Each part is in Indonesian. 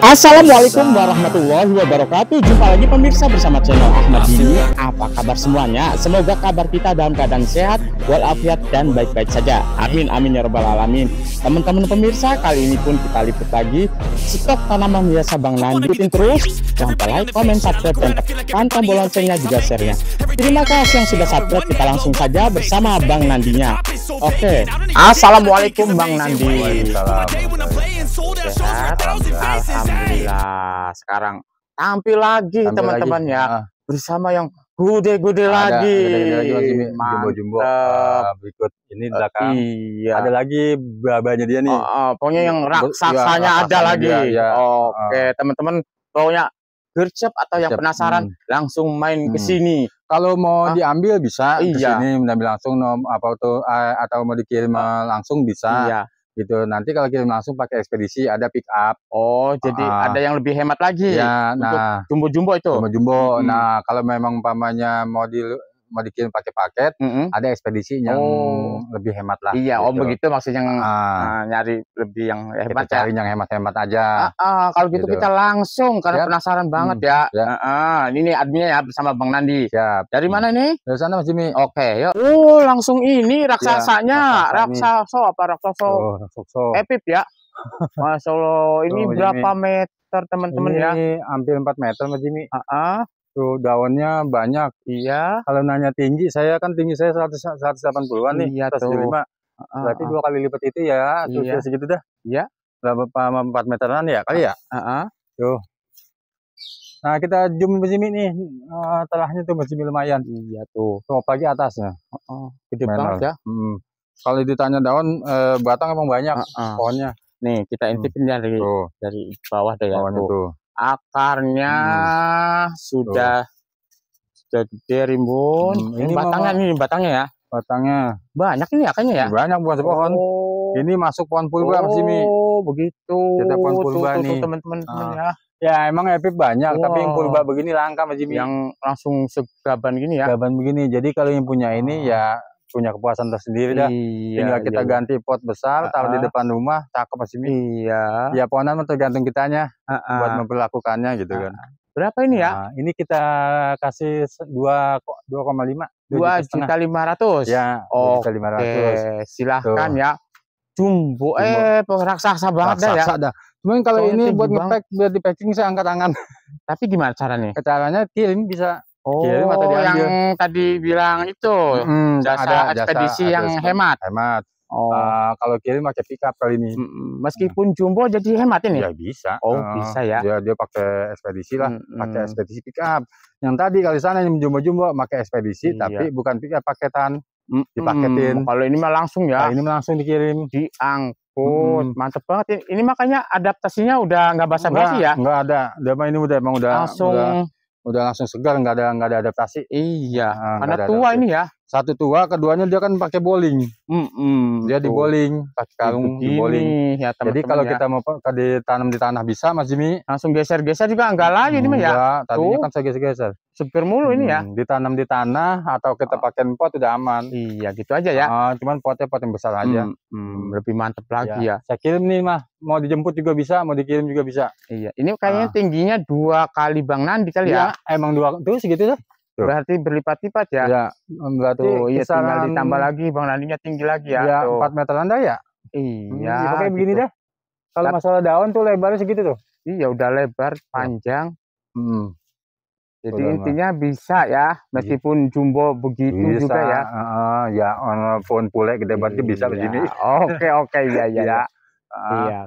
Assalamualaikum warahmatullahi wabarakatuh. Jumpa lagi pemirsa bersama channel Ahmad Dimmy. Apa kabar semuanya? Semoga kabar kita dalam keadaan sehat, walafiat dan baik-baik saja. Amin amin ya rabbal alamin. Teman-teman pemirsa, kali ini pun kita liput lagi stok tanaman hias Bang Nandy. Ikutin terus, jangan lupa like, komen, subscribe dan tekan tombol loncengnya juga share-nya. Terima kasih yang sudah subscribe. Kita langsung saja bersama Bang Nandinya. Oke. Assalamualaikum Bang Nandy. Waalaikumsalam. Sehat, alhamdulillah. Sekarang tampil lagi teman-teman ya, bersama yang gede-gede lagi. Jumbo-jumbo. Berikut ini belakang. Iya. Ada lagi babanya dia nih. Pokoknya yang raksasanya ya, ada lagi. Ya. Oke, teman-teman, pokoknya gercep atau yang penasaran langsung main ke sini. Kalau mau diambil bisa ke sini, mengambil langsung atau mau dikirim langsung bisa. Iya. Gitu, nanti kalau kirim langsung pakai ekspedisi ada pick up. Jadi ada yang lebih hemat lagi ya, untuk jumbo-jumbo itu. Jumbo-jumbo. Nah, kalau memang umpamanya mau dikirim pakai paket, ada ekspedisi yang lebih hemat lah. Iya, gitu. Begitu maksudnya nyari lebih yang hemat. Kita cari yang hemat-hemat aja. Kalau gitu kita langsung karena penasaran banget ya. Ini adminnya ya bersama Bang Nandy. Siap. Dari mana nih? Dari sana Mas Jimmy. Oke, yuk. Langsung ini raksasanya, raksasa. Epip ya. Masya Allah, ini berapa meter teman-teman ya? Ini hampir 4 meter Mas Jimmy. Tuh daunnya banyak. Iya. Kalau nanya tinggi, saya kan tinggi saya 180-an nih. Iya, 175. Berarti 2 kali lipat itu ya. Iya. Segitu dah. Iya. Berapa 4 meteran ya kali ya? Tuh. Nah, kita zoom Mas Jimmy nih. Telahnya tuh Mas Jimmy lumayan. Iya tuh. Tuh pagi atasnya. Gede banget ya. Kalau ditanya daun batang emang banyak pohonnya. Nih, kita intipin dari bawah deh ya. Tuh. Akarnya sudah gede rimbun. Ini batangnya ya. Batangnya banyak ini akarnya ya. Banyak buah pohon. Ini masuk pohon purba Mas Jimmy. Begitu. Kita pohon purba nih teman-teman ya. Ya emang epip banyak tapi yang purba begini langka Mas Jimmy. Yang langsung segaban gini ya. Gaban begini. Jadi kalau yang punya ini ya punya kepuasan tersendiri dah. Iya, tinggal kita ganti pot besar, taruh di depan rumah, cakep Mas Jimmy. Iya. Ya pohonan tergantung kitanya buat memperlakukannya gitu kan. Berapa ini ya? Nah, ini kita kasih 2,5 juta. Ya, 2.500. Silahkan ya. Jumbo raksasa banget dah ya. Cuman kalau ini buat ngepack biar di packing saya angkat tangan. Tapi gimana caranya? Caranya kirim bisa. Yang tadi bilang itu jasa ekspedisi yang hemat. Kalau kirim pakai pick up kali ini. Meskipun jumbo jadi hemat ini. Ya bisa. Bisa ya. Dia pakai ekspedisi lah, pakai ekspedisi pick up. Yang tadi kalau sana yang jumbo-jumbo pakai ekspedisi tapi bukan pick up paketan. Dipaketin. Kalau ini mah langsung ya. Ini mah langsung dikirim, diangkut. Mantep banget. Ini makanya adaptasinya udah nggak basa-basi ya. Nggak ada. Dia mah ini udah emang udah langsung. Udah langsung segar, nggak ada adaptasi. Iya, karena tua ini ya. Satu tua, keduanya dia kan pakai bowling. Dia di bowling, pakai kalung di bowling. Ya, teman-teman. Jadi kalau kita mau ditanam di tanah bisa, Mas Jimmy. Langsung geser-geser juga nggak layu ini mah ya. Tadinya kan saya geser-geser. Supir mulu ini ya. Ditanam di tanah atau kita pakai pot udah aman. Iya, gitu aja ya. Cuman potnya pot yang besar aja. Lebih mantep lagi ya. Saya kirim nih mah. Mau dijemput juga bisa, mau dikirim juga bisa. Iya, ini kayaknya tingginya 2 kali Bang Nandy kali ya. Emang 2 tuh segitu tuh. Berarti berlipat-lipat ya. Iya, berarti tinggal ditambah lagi Bang Nandinya tinggi lagi ya. Iya, 4 meter anda ya. Iya. Pakai begini dah. Kalau masalah daun tuh lebarnya segitu tuh. Iya, udah lebar, panjang. Jadi intinya bisa ya, meskipun jumbo begitu bisa, juga ya. Ya, pohon pule gede banget bisa begini. Oke, ya.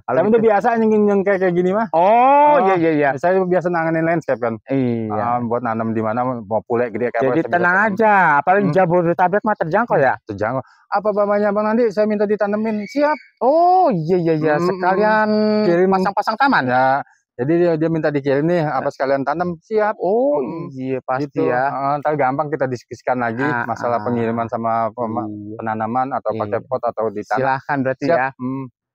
Kalau itu biasa yang kayak gini mah. Iya. Saya biasa nanganin landscape kan. Iya. Buat nanam di mana mau pule gede kayak jadi tenang aja. Apalagi Jabodetabek mah terjangkau ya. Terjangkau. Apa bapaknya Bang Nandy saya minta ditanemin. Siap. Iya. Sekalian pasang-pasang taman. Ya. Jadi dia minta dikirim nih apa sekalian tanam siap. Iya pasti gitu. Ya. Ntar gampang kita diskusikan lagi masalah pengiriman sama penanaman atau pakai pot atau ditanam. Silahkan berarti siap.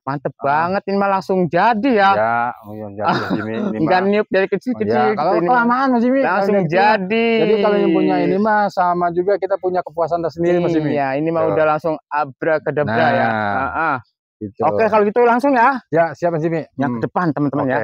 Mantep banget, ini mah langsung jadi ya. Ya, jadi Jimmy. Enggak niup dari kecil-kecil. Ya, kalau kelamaan Mas Jimmy langsung jadi. Jadi kalau yang punya ini mah sama juga kita punya kepuasan tersendiri Mas Jimmy. Iya, ini mah udah langsung abrakadabra ya. Gitu. Oke, kalau gitu langsung ya. Ya, siap Mas Jimmy. Yang ke depan teman-teman ya.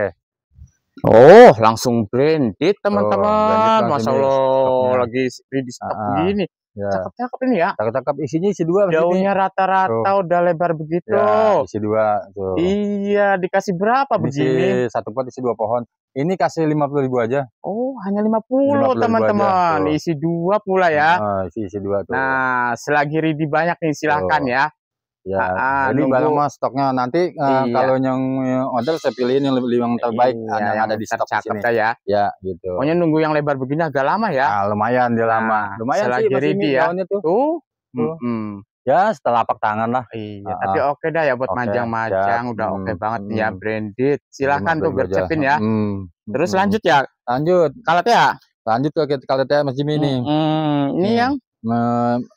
Oh, langsung branded teman-teman. Masya Allah, lagi di stok begini. Cakep-cakep ini ya. Cakep-cakep, isinya isi dua. Daunnya rata-rata udah lebar begitu. Ya, isi dua. Tuh. Iya, dikasih berapa begini? Satu pot isi dua pohon. Ini kasih 50.000 aja. Oh, hanya 50 teman-teman. Isi dua pula ya. Isi dua tuh. Nah, selagi ready banyak nih silahkan ya. Ya, ini barang mas stoknya nanti kalau yang order saya pilihin yang terbaik yang ada di stok sini. Ya. Ya, gitu. Pokoknya nunggu yang lebar begini agak lama ya. Nah, lumayan dia lama. Lumayan sih Mas Jimmy daunnya tuh. Ya, setelapak tangan lah. Iya, tapi oke dah ya buat majang-majang udah oke banget ya branded. Silahkan tuh gercepin ya. Terus lanjut ya. Lanjut. Kalatea. Lanjut ke kalatea Mas Jimmy ini. Ini yang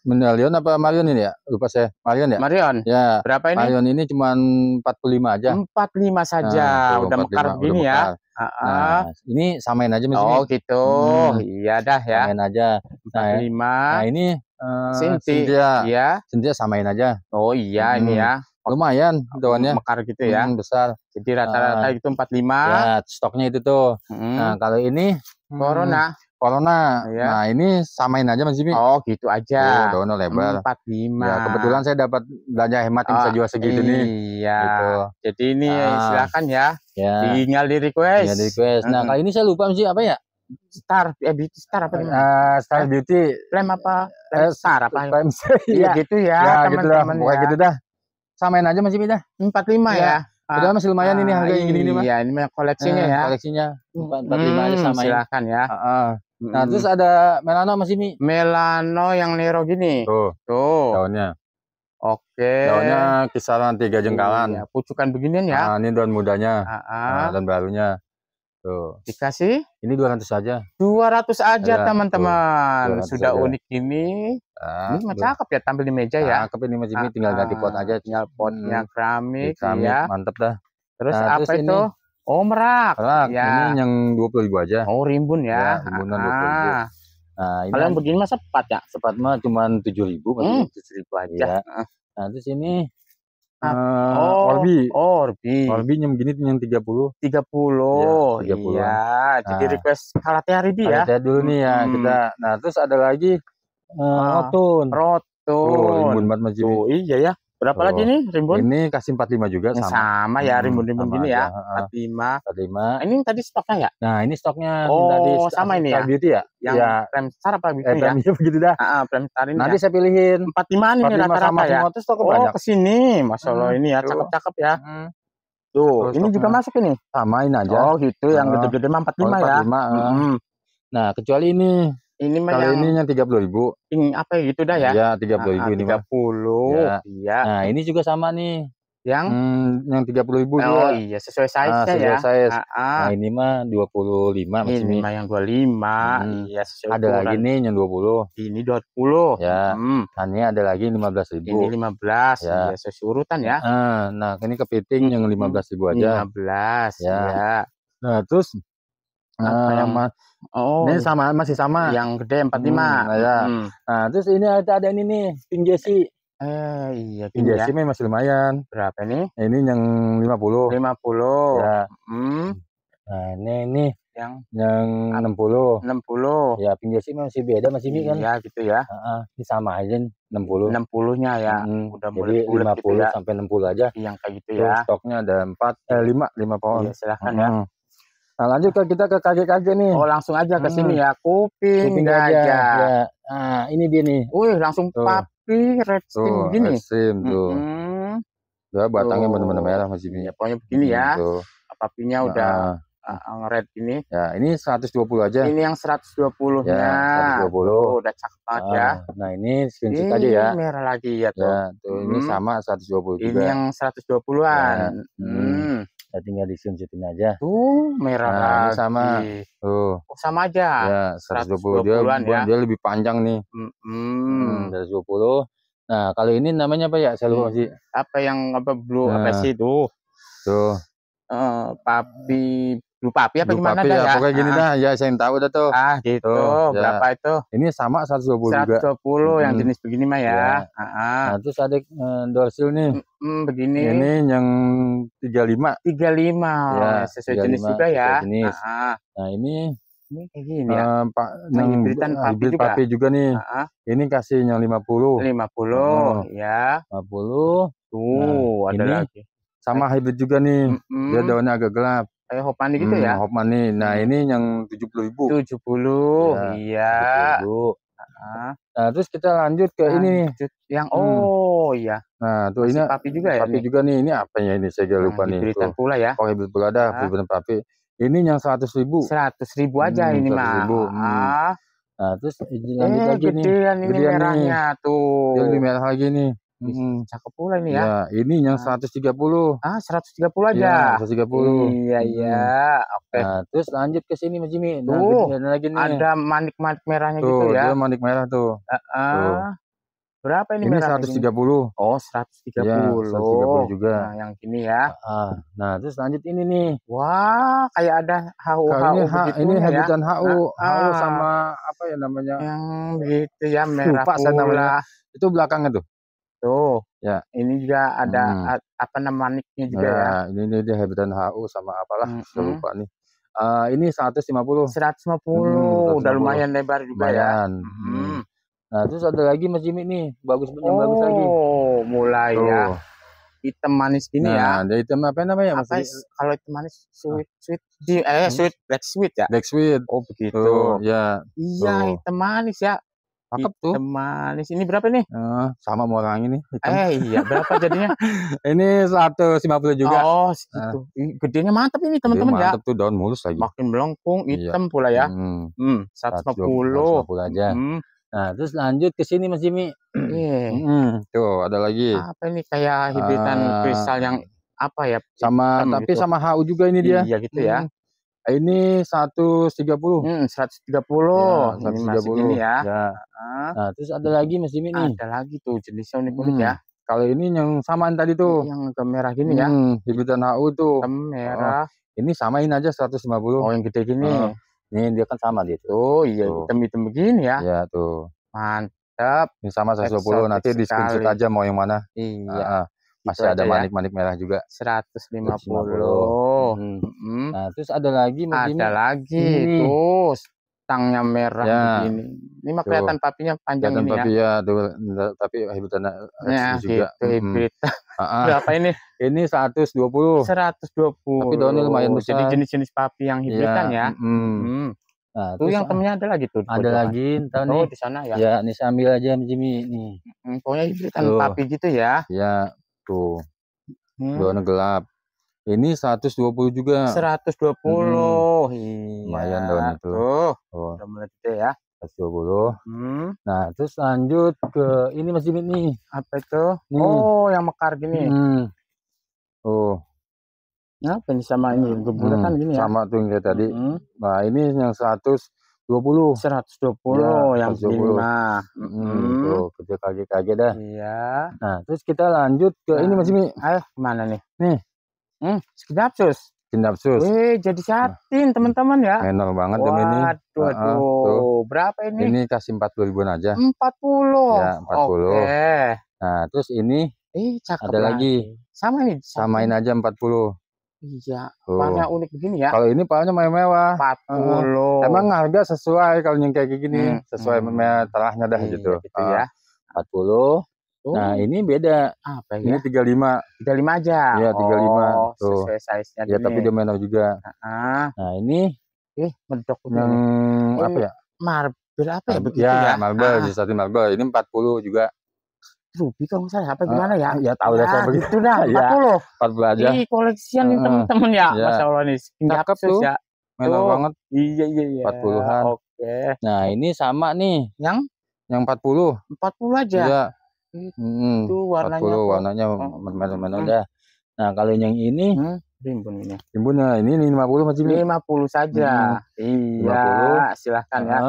Mendalion apa Marion ini ya? Lupa saya. Marion ya? Marion. Ya. Berapa ini? Marion ini cuma 45 aja. 45 saja. Nah, udah mekar begini ya. Nah, ini samain aja Mas Jimmy. Oh, gitu. Iya dah ya. Samain aja. 45. Nah, ini Cynthia. Iya. Cynthia samain aja. Oh, iya ini ya. Lumayan daunnya mekar gitu ya. Besar. Jadi rata-rata itu 45. Ya, stoknya itu tuh. Nah, kalau ini Corona. Corona, nah ini samain aja Mas Jimmy. Oh gitu aja. Oh, daunnya lebar. 45. Ya, kebetulan saya dapat belanja hemat yang saya jual segitu nih. Iya. Gitu. Jadi ini silakan ya. Tinggal di request. Tinggal di request. Nah kali ini saya lupa Mas Jimmy apa ya? Star, beauty star apa? Star beauty. Flame apa? Star apa? Flame. Iya gitu ya teman-teman. Pokoknya gitu dah. Samain aja Mas Jimmy dah. 45 ya. Padahal masih lumayan ini harga yang gini-gini mah. Iya ini koleksinya ya. Koleksinya 45 aja samain. Silakan ya. Nah, terus ada melano Mas Jimmy. Melano yang nero gini. Tuh. Daunnya. Oke. Daunnya kisaran 3 jengkalan. Iya, pucukan beginian ya. Nah, ini daun mudanya. Nah, daun barunya. Tuh. Dikasih? Ini 200 aja. 200 aja, teman-teman. Sudah aja. Unik ini. Nah, ini cakep ya tampil di meja ya. Cakep ini Mas Jimmy, tinggal ganti pot aja. Tinggal potnya keramik ya. Mantap dah. Terus nah, apa terus itu? Ini. Oh merak, ya. Ini yang 20.000 aja. Oh rimbun ya, rimbunan 20.000. Nah, ini kalau yang begini mah sepat ya? Sepat mah cuma 7.000, 7.000 aja. Nah terus ini Orbi. Orbi yang begini yang 30. 30. Ya, 30. Iya. Jadi request kalatea ready ya. Kalatea dulu nih ya kita. Nah terus ada lagi rotun. Rimbun banget Mas Jimmy. Iya ya. Berapa lagi nih rimbun? Ini kasih 45 juga sama. Sama ya rimbun-rimbun gini ya. 45. Ini tadi stoknya ya? Nah, ini stoknya tadi sama ini ya. Beauty ya? Yang Premstar apa gitu ya? Begitu dah. Nanti saya pilihin 45 nih rata-rata ya. Oh, ke sini. Masyaallah ini ya cakep-cakep ya. Tuh, ini juga masuk ini. Samain aja. Oh, gitu yang gede-gede mah 45 ya. Nah, kecuali ini ini yang 30.000. Ini apa gitu dah ya? Ya 30.000 ini. 30. Iya. Ya. Nah ini juga sama nih. Yang 30.000. Oh iya sesuai size ya. Size. Nah ini mah 25 Mas Jimmy. Ini mah yang 25. Iya sesuai. Ada lagi nih yang 20. Ini 20. Ya. Nah, ini ada lagi 15.000. Ini 15. Ya. Iya sesuai urutan ya. Nah ini kepiting yang 15.000 aja. 15. Ya. Nah terus. Yang ini sama masih sama yang gede 45 ya. Nah terus ini ada ini nih Pink Jessie. Iya Pink Jessie masih lumayan. Berapa nih? Ini yang 50 ya. Nah ini yang 60 ya. Pink Jessie masih beda masih kan ya gitu ya. Ini sama aja 60 nya ya. Udah mulai 50 gitu ya. Sampai 60 aja yang kayak gitu. Terus ya stoknya ada 5 pohon ya, silahkan ya. Nah, lanjut kita ke kakek-kakek nih. Oh, langsung aja ke sini ya. Kuping gajah. Ya. Nah, ini dia nih. Wih, langsung papi red stem gini. Red stem tuh. Udah batangnya benar-benar merah Mas Jimmy. Ya, pokoknya begini ya. Papinya udah red ini. Ya, ini 120 aja. Ini yang 120-nya. Ya, 120. Tuh, udah cakep banget ya. Nah, ini screenshot aja ya. Ini merah lagi ya tuh. Ya, tuh ini sama 120 juga. Ini yang 120-an. Ya. Ya, tinggal disunjukin aja. Tuh merah lagi. Sama. Tuh. Sama aja. Ya, 120 dia lebih panjang nih. 120. Nah, kalau ini namanya apa ya? Saya lupa sih. Apa yang apa blue apa sih itu? Tuh. Papi blue papi apa blue gimana papi, dah, ya? Pokoknya gini dah, ya saya yang tahu dah tuh. Ah, gitu. Tuh, ya. Berapa itu? Ini sama 120 juga. 120 yang jenis begini mah ya. Nah, terus ada dorsil nih. Begini. Ini yang 35. 35. Ya, sesuai 35, jenis juga ya. Jenis. Nah, ini kayak gini ya. Pak Nangibritan papi juga nih. Ini kasihnya 50. 50 ya. 50. Tuh, nah, ada ini lagi. Sama hybrid juga nih. Dia daunnya agak gelap. Kayak Hopmanii gitu ya. Hopmanii. Nah, ini yang 70.000. 70. Iya. Ya. Nah, terus kita lanjut ke ini yang iya. Nah, tuh ini papi juga ya. Papi juga nih. Ini apa ya ini? Saya lupa nih. Hibridan pula ya. Oh, hybrid pula dah, hibridan papi. Ini yang 100.000. 100.000 aja ini mah. Nah, terus lanjut lagi nih. Ini merahnya tuh. Ini merah lagi nih. Cakep pula ini ya. Ini yang 130. 130 aja. Ya, 130. Iya, iya. Oke. Nah, terus lanjut ke sini Mas Jimmy. Tuh, ada manik-manik merahnya tuh, gitu ya. Tuh, manik merah tuh. Tuh. Berapa ini merah? 130. Oh, 130. Ya, 130 juga. Nah, yang ini ya. Nah, terus lanjut ini nih. Wah, kayak ada HU-HU begitu. Ini habitan HU. HU sama apa ya namanya? Yang gitu ya, merah pula. Itu belakangnya tuh. Tuh, ya. Ini juga ada apa namanya maniknya juga ya. Ini dia habitan HU sama apalah, saya lupa nih. Ini 150. 150. Udah lumayan lebar juga ya. Nah, terus ada lagi Mas Jimmy nih, bagus lagi. Oh, mulai tuh. Ya. Hitam manis ini ya. Nah, ada hitam apa namanya Mas? Kalau hitam manis sweet black sweet ya. Black sweet. Oh, begitu. Tuh, ya. Iya, hitam manis ya. Cakep tuh. Manis. Ini berapa nih? Sama orang ini. Hitam. Iya, berapa jadinya? Ini 150 juga. Oh, segitu. Gedenya mantap ini, teman-teman ya. Mantap tuh, daun mulus lagi. Makin melengkung, hitam pula ya. 150. 150 aja. Nah, terus lanjut ke sini Mas Jimmy. Tuh, ada lagi. Apa ini kayak hibridan kristal yang apa ya? Sama hitam, tapi gitu. Sama HU juga ini dia. Iya, gitu ya. Ini 130. 130. Ya, 130. Ini masih gini ya. Nah, terus ada lagi Mas Jimmy nih. Ada lagi tuh jenisnya unik-unik ya. Kalau ini yang samaan tadi tuh. Yang merah gini ya. Hibridan HU tuh. Merah. Ini samain aja 150. Oh, yang gede gini. Ini dia kan sama dia tuh. Oh, iya hitam-hitam begini ya. Iya tuh. Mantap. Ini sama 120. Exotic nanti di screenshot aja mau yang mana. Iya. Masih ada manik-manik merah juga. 150. Nah, terus ada lagi mungkin. Ada lagi. Tuh, stangnya merah begini. Ini mah kelihatan papinya panjang ini ya. Papi ya, tapi hybrid juga. Hybrid. Berapa ini? Ini 120. 120. Tapi daunnya lumayan besar. Jadi jenis-jenis papi yang hibridan ya. Nah, tuh yang temennya ada lagi tuh. Ada lagi, tahu nih. Oh, di sana ya. Ya, ini saya ambil aja Jimmy nih. Pokoknya hibridan papi gitu ya. Ya. Tuh, daun gelap. Ini 120 juga. 120. Lumayan daun itu. Tuh, mulai gede ya. 120. Nah, terus lanjut ke ini Mas Jimmy nih. Apa itu? Oh, yang mekar gini. Tuh. Apa ini sama ini? Gebulatan gini ya. Sama tuh yang tadi. Nah, ini yang 120. 120 yang 120. Tuh, kerja kaget-kaget dah. Iya. Nah, terus kita lanjut ke ini Mas Jimmy. Mana nih? Nih. Scindapsus. Scindapsus. Jadi satin, teman-teman ya. Menor banget dong ini. Waduh. Berapa ini? Ini kasih 40.000-an aja. 40. Ya, 40. Oke. Nah, terus ini cakep. Ada lagi. Sama ini. Samain aja 40. Iya, warnanya unik begini ya. Kalau ini palanya mewah. 40. Emang harga sesuai kalau yang kayak gini, sesuai terahnya dah gitu. Gitu ya. 40. Nah, ini beda. Apa ya? Ini 35. 35 aja. Iya, 35. Tuh. Sesuai size-nya. Iya, tapi dia mewah juga. Nah, ini medok ini. Apa ya? Marble apa ya begitu ya? Iya, marble, satu marble. Ini 40 juga. Ruby kalau misalnya apa gimana ya? Ya tahu dah saya begitu dah. 40 aja. Ini koleksian nih teman-teman ya. Masya Allah nih. Cakep tuh. Ya. Mantap banget. Iya. 40-an. Oke. Nah, ini sama nih. Yang 40. 40 aja. Iya. Itu warnanya. 40 warnanya merah-merah dah. Nah, kalau yang ini rimbun ini. Rimbunnya ini 50 Mas Jimmy. 50 saja. Iya, silakan ya.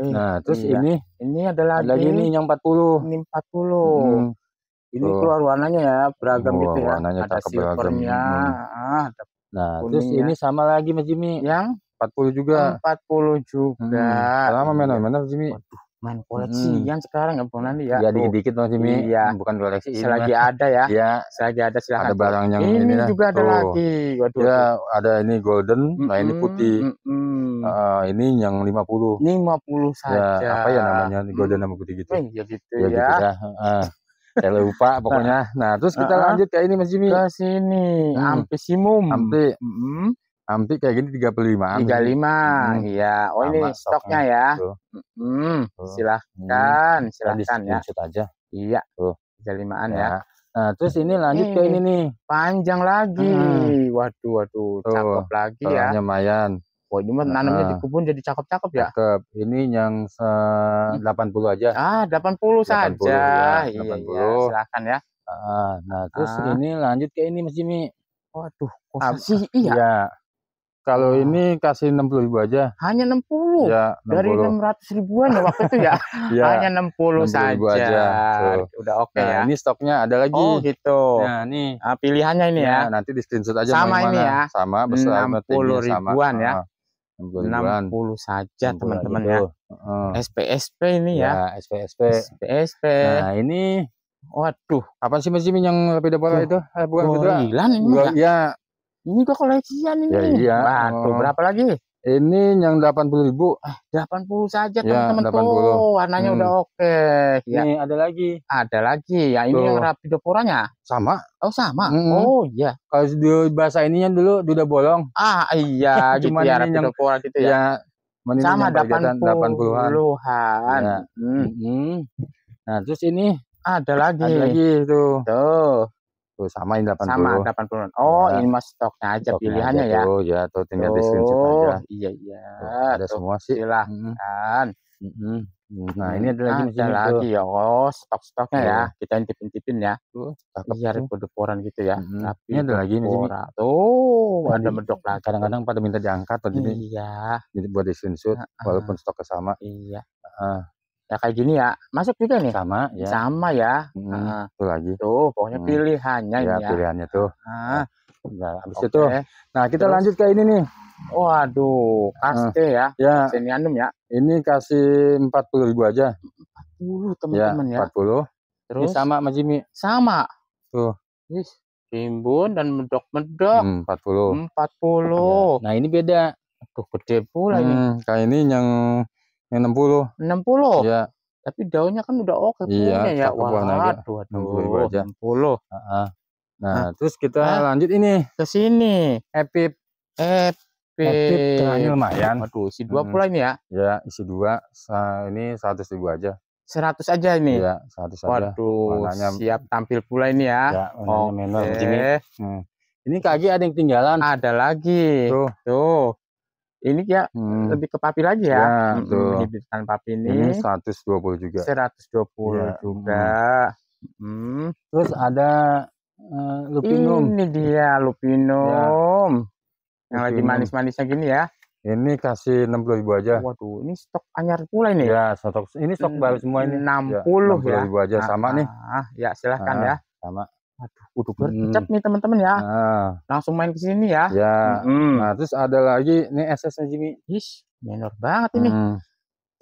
Nah, terus iya. Ini adalah ada lagi ini yang 40. Ini 40. Ini keluar warnanya ya, beragam gitu ya. Ada silvernya, ada. Nah, kuningnya. Terus ini sama lagi Mas Jimmy yang 40 juga. 40 juga. Lama main-main Mas Jimmy. Waduh, main koleksian sekarang nggak boleh nanti ya. Ya dikit-dikit Mas Jimmy. Iya. Bukan koleksi. Selagi ada ya. Iya. Selagi ada silahkan. Ada barang yang ini juga ada lagi. Waduh. Ya, ada ini golden, nah ini putih. Ini yang 50. 50 saja. Ya, apa ya namanya? Golden sama putih gitu. Ya gitu ya. Saya lupa pokoknya. Nah, terus kita lanjut ke ini Mas Jimmy. Ke sini. Ampisimum. Ampi kayak gini 35. 35. Iya. Oh, ini stoknya ya. Silahkan ya. Aja. Iya. 35-an ya. Nah, terus ini lanjut ke ini nih. Panjang lagi. Waduh. Cakep lagi ya. Lumayan. Wah, ini mah nanamnya di kebun jadi cakep-cakep ya. Cakep. Ini yang 80 aja. 80 saja. 80, ya. 80. Iya, silakan ya. Nah, terus ini lanjut ke ini Mas Jimmy. Waduh, kosasi iya. Ya. Kalau ini kasih 60.000 aja. Hanya 60. Ya, 60. Dari 600 ribuan ya waktu itu ya. Ya. Hanya 60 saja. So. Udah oke nah, ya. Ini stoknya ada lagi. Oh, gitu. Nah, nih. Pilihannya ini ya. Nanti di screenshot aja sama ini ya. Sama besar 60 ribuan ya. 60 saja teman-teman ya. SPSP ini ya. SPSP. Nah, ini waduh, apa sih Mas Jimmy yang beda bola itu? Bukan gorilan ini ya. Ini kok koleksian ini. Ya, iya. Waduh, berapa lagi? Ini yang 80.000. 80 saja teman-teman tuh. Warnanya udah oke. Ya. Ini ada lagi. Ya, ini yang rapidoporanya. Sama. Oh, sama. Oh, iya. Kalau di bahasa ininya dulu udah bolong. Iya, cuma gitu ya, rapidopora gitu ya. Ya sama 80-an. Ya. Nah, terus ini ada lagi tuh. Sama ini 80. Sama 80. Oh, ini mas stoknya aja pilihannya aja, ya. Oh, ya, tuh tinggal di screenshot aja. Iya. Ada tuh, semua sih. Silahkan. Nah, ini ada lagi ya. Oh, stok-stoknya ya. Kita intip-intipin ya. Biar kode-koran gitu ya. Tapi ini ada lagi nih. Tuh, ada medok lagi. Kadang-kadang pada minta diangkat atau gini. Iya. Jadi buat di screenshot walaupun stoknya sama. Iya. Ya kayak gini ya, masuk juga nih. Sama ya. Tuh lagi. Tuh, pokoknya pilihannya ya. Pilihannya tuh. Nah, habis itu. Nah, kita terus lanjut ke ini nih. Waduh, kaste ya. Senianum ya. Ini kasih 40.000 aja. 40 teman-teman ya. 40. Terus ini sama Mas Jimmy. Sama. Tuh. Timbun dan medok-medok. 40. 40. Nah, ini beda. Tuh gede pula ini. Kayak ini yang 60. Iya. Tapi daunnya kan udah oke punya ya. Waduh, 60 aja. 60. Nah, terus kita lanjut ini ke sini. Epip terakhir lumayan. Waduh, isi 2 pula ini ya. Ya, isi 2. Ini 100.000 aja. 100 aja ini. Iya, 100 aja. Waduh, siap tampil pula ini ya. Ya, oke. Ini kaki ada yang ketinggalan. Ada lagi. Tuh. Ini ya lebih ke papi lagi ya. Hibiskan papi ini. 120 juga. 120 juga. Terus ada lupinum. Ini dia lupinum. Yang lagi manis-manisnya gini ya. Ini kasih 60.000 aja. Waduh, ini stok anyar pula ini. Ya, stok. Ini stok baru semua ini. 60 ya. 60.000 aja sama nih. Ya, silahkan ya. Sama. Aduh, udah bercap nih teman-teman ya. Langsung main ke sini ya. Nah, terus ada lagi nih SS-nya Jimmy. Ish, minor banget ini.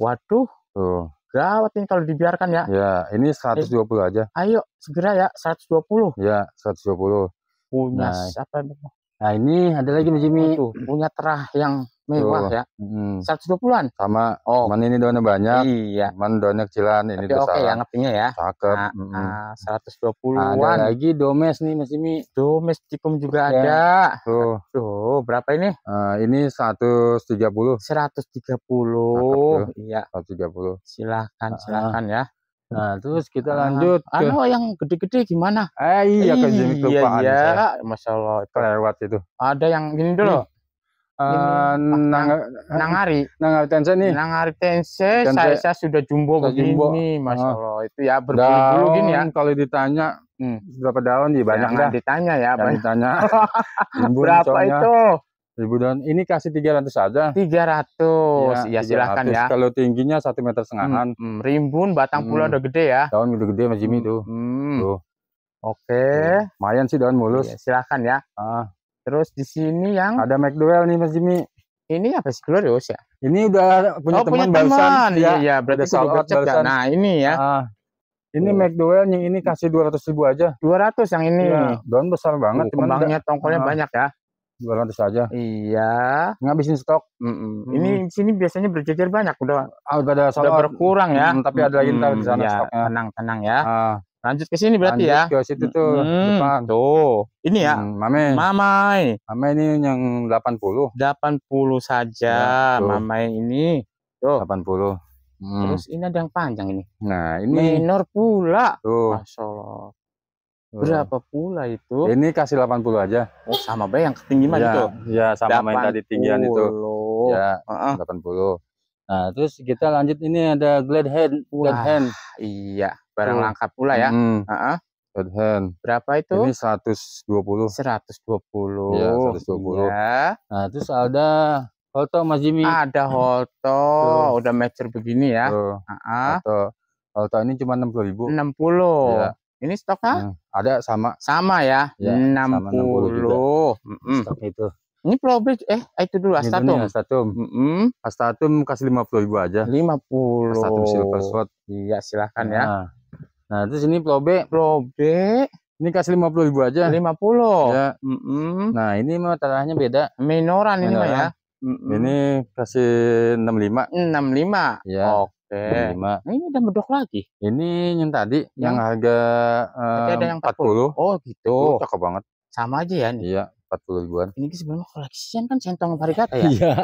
Waduh. Tuh. Gawat ini kalau dibiarkan ya. Ya, ini 120 aja. Ayo, segera ya 120. Ya, 120. Punya siapa? Nah, ini ada lagi nih Jimmy. Tuh, punya terah yang mewah ya. 120-an. Sama. Oh, mana ini daunnya banyak. Iya. Mana daunnya kecilan. Ini besar. Oke ya, ngepingnya ya. Cakep. 120-an. Ada lagi domes nih Mas Jimmy. Domesticum juga ada. Tuh, berapa ini? Ini 130. 130. Iya. 130. Silahkan ya. Nah, terus kita lanjut ke yang gede-gede gimana? Iya, kelupaan. Iya, Masya Allah. Kelewat itu. Ada yang gini dulu. Nangaritensis nih. Nangaritensis saya sudah jumbo begini, Masya Allah. Itu ya berbulu-bulu gini ya. Kalau ditanya berapa daun, banyak. Jangan ditanya ya, banyak. Berapa itu? 1000-an. Ini kasih 300 aja. 300. Ya, ya 300. Silahkan ya. Kalau tingginya 1,5 meter. Rimbun, batang pula udah gede ya. Daun udah gede Mas Jimmy tuh. Tuh. Oke. Lumayan sih daun mulus. Ya, silahkan ya. Terus di sini yang ada McDowell nih Mas Jimmy. Ini apa sih, Glorios ya? Ini udah punya teman Barosan. Iya, ya, berarti sudah bercek. Nah, ini ya. Ini McDowell yang ini kasih 200.000 aja. 200 yang ini. Ya, daun besar banget. Kembangnya tongkolnya banyak ya. 200 saja. Iya. Ngabisin stok. Ini sini biasanya berjejer banyak. Udah berkurang ya. Tapi ada lagi ntar di sana stoknya. Tenang-tenang ya. Lanjut ke sini berarti ya. Lanjut ke situ tuh. Depan. Tuh. Ini ya. Mamai. Mamai ini yang 80. 80 saja. Ya, mamai ini. Tuh. 80. Terus ini ada yang panjang ini. Nah, ini minor pula. Tuh. Masya Allah. Berapa pula itu? Ini kasih 80 aja. Oh, sama bayang ketinggian itu. Ya, sama main tadi tinggian itu. Ya, 80. Nah, terus kita lanjut ini ada glad hand. Iya, barang lengkap pula ya. Glad hand. Berapa itu? Ini 120. 120. Ya, 120. Ya. Nah, terus ada Holto Mas Jimmy. Ada Holto, udah mature begini ya. Holto ini cuma 60.000. 60. Ya. Ini stoknya? Ada sama ya. Ya 60. Stok itu. Ini probably itu dulu astatum. Astatum kasih 50.000 aja. 50. Astatum silver spot. Iya, silahkan ya. Nah, terus ini probe. Ini kasih 50.000 aja. 50. Ya. Nah, ini mataranya beda. Minoran ini mah ya. Ini kasih 65. 65. Ya. Oke. 65. Nah, ini udah medok lagi. Ini yang tadi yang harga ada yang 40. Oh, gitu. Cakep banget. Sama aja ya nih. Iya, 40.000-an. Ini sebelumnya koleksian kan centong varigata ya? Iya.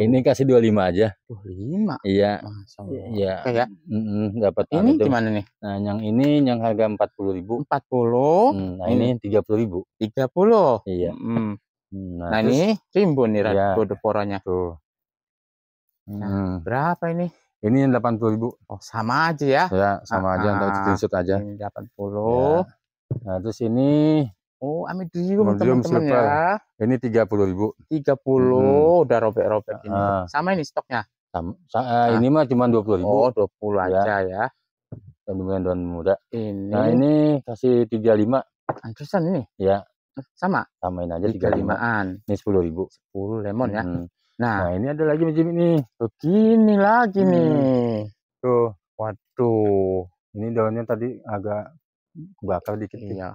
Ini kasih 25 aja. 25. Iya. Iya. Kayak dapat ini itu. Gimana nih? Nah, yang ini yang harga 40.000. 40. Nah, ini 30.000. 30. Iya. Nah ini rimbun nih kode poranya. Tuh. Nah, berapa ini? Ini 80.000. Oh, sama aja ya. Ya, sama aja untuk screenshot aja. Ini 80. Ya. Nah, terus ini amidium teman-teman ya. Ini 30.000. 30 udah robek-robek ini. Sama ini stoknya. Sama. Ini mah cuma 20.000. Oh, 20 aja ya. Daun muda. Ini. Nah, ini kasih 35. Antusan ini. Ya. Samain aja 35-an. Ini 10.000. 10 lemon ya. Nah, ini ada lagi Mas Jimmy nih. Begini lagi nih. Tuh, waduh. Ini daunnya tadi agak kebakar dikit. Iya.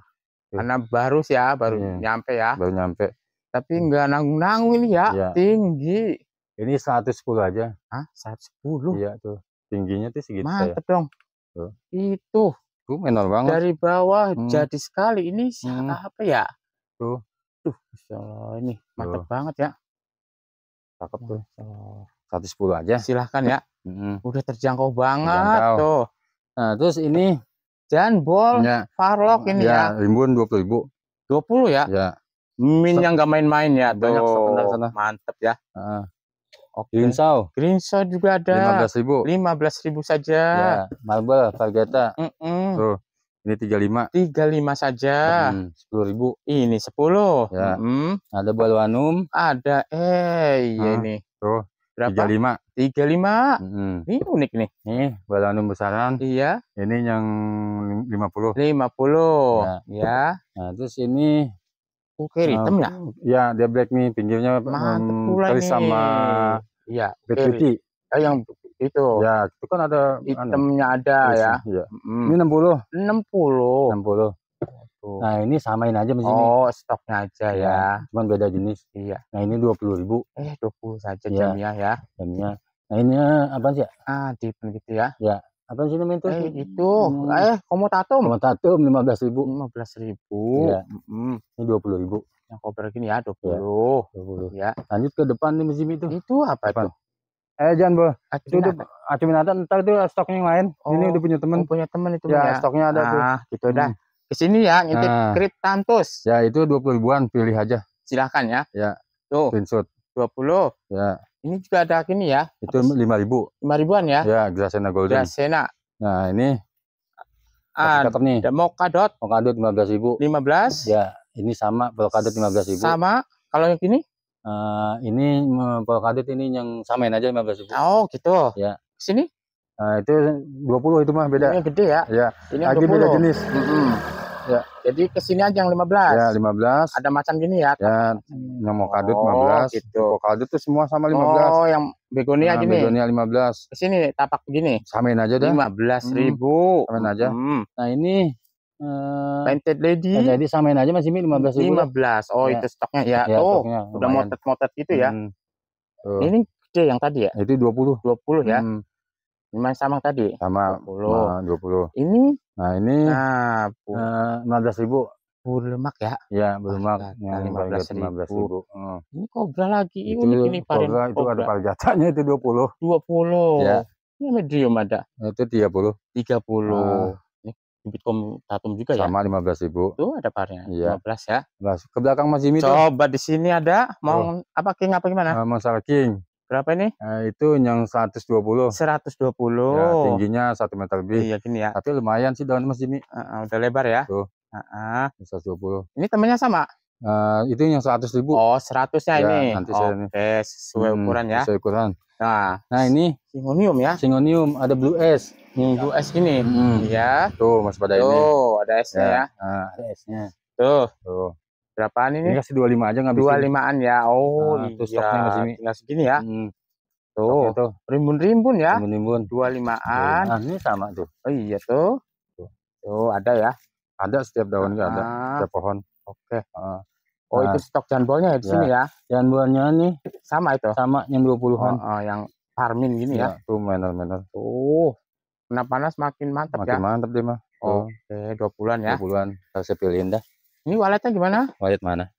Karena baru sih ya, nyampe ya. Baru nyampe. Tapi nggak nanggung-nanggung ini ya, tinggi. Ini 110 aja. Hah? 110? Iya tuh. Tingginya tuh segitu ya. Mantep dong. Tuh. Itu. Menor banget. Dari bawah jadi sekali ini apa ya? Tuh. Duh, ini mantap banget ya. Cakep tuh. 110 aja. Silahkan ya. Udah terjangkau banget tuh. Nah, terus ini Janbol Farlock ini ya. Rimbun 20.000. 20 ya? Ya. Min yang gak main-main ya. Banyak sana. Mantap ya. Grinsau. Grinsau juga ada. 15.000. 15.000 saja. Ya, marble Varigata. Tuh. Ini 35. 35 saja. 10.000. Ini 10. Ya. Ada Barosanum. Ada iya ini. Tuh. Berapa? 35. 35. Ini unik nih. Nih, Barosanum besaran. Iya. Ini yang 50. 50. Ya. Nah, terus ini hitam ya? Ya, dia black nih pinggirnya kali sama Betty. Yang itu. Ya, itu kan ada hitamnya ada ya. Ini 60. 60. 60. Nah, ini samain aja Mas Jimmy. Oh, stoknya aja ya. Cuman beda jenis. Iya. Nah, ini 20.000. 20 saja jamnya ya. Jamnya. Nah, ini apa sih ya? Tipe gitu ya. Ya. Apa sih namanya itu? Itu. Komotatum. Komotatum 15.000. 15.000. Iya. Ini 20.000. Yang koper gini ya, 20. Ya. Lanjut ke depan nih Mas Jimmy itu. Itu apa itu? Jangan, Bo. Acuminata entar itu stoknya yang lain. Ini udah punya teman. Punya teman itu ya. Stoknya ada tuh. Gitu dah. Ke sini ya, ngintip Cryptanthus. Ya, itu 20.000-an pilih aja. Silahkan ya. Ya. Tuh. Screenshot. 20. Ya. Ini juga ada gini ya. Itu 5.000. 5.000-an ya. Ya, Gracena Golden. Gracena. Nah, ini cakep nih. Mokadot. Mokadot 15.000. 15. Ya, ini sama Mokadot 15.000. Sama. Kalau yang ini? Ini kadit ini yang samain aja 15.000. Oh gitu. Ya. Sini? Itu 20 itu mah beda. Ini gede ya. Ya. Ini lagi 20. Beda jenis. Ya. Jadi kesini aja yang 15. Ya 15. Ada macam gini ya. Ya. Yang mau kadut 15. Gitu. Mau kadut tuh semua sama 15. Oh yang begonia gini. Begonia 15. Kesini tapak begini. Samain aja dah. 15.000. Samain aja. Nah ini. Painted lady. Jadi samain aja Mas Jimmy 15.000. Oh ya. Itu stoknya ya. Ya oh, stoknya, udah motet-motet gitu ya. Ini gede yang tadi ya. Itu 20 ya. Memang sama tadi. Sama 20. Ini. Nah, ini 15.000. Bulu lemak ya. Ya, bulu lemak. 15.000. Ini kobra lagi. Itu, ini paren kobra. Itu ada paljatanya itu 20. Ya. Ini medium ada. Itu 30. Bibit komitatum juga ya. Sama 15.000. Tuh ada parnya. Iya. 15 ya. Ke belakang Mas Jimmy. Coba tuh. Di sini ada mau apa king apa gimana? Masalah king. Berapa ini? Itu yang 120. 120. Ya, tingginya 1 meter lebih. Iya gini ya. Tapi lumayan sih daun Mas Jimmy. Udah lebar ya. Tuh. 120. Ini temennya sama? Itu yang 100.000. Oh, 100-nya ya, ini. Nanti Oke, sesuai ukuran ya. Sesuai ukuran. Nah ini Syngonium ya. Syngonium ada blue S. Blue S ini. Ya. Tuh masih pada ini. Tuh ada S-nya ya. Ada S-nya. Tuh. Berapaan ini? Ini kasih 25 aja ngabisin. 25-an ya. Oh, itu stoknya masih tinggal segini ya. Tuh. Rimbun-rimbun ya. Rimbun-rimbun. 25-an. Nah, ini sama tuh. Oh iya tuh. Tuh ada ya. Ada setiap daunnya ada. Setiap pohon. Oke. Oh itu stok jambulnya ya di sini ya. Jambulnya nih sama itu. Sama yang 20-an. Yang parmin gini ya. Tuh manner. Tuh. Kena panas makin mantap ya. Makin mantap deh mah. Oke, 20-an ya. 20-an. Saya pilihin dah. Ini waletnya gimana? Walet mana?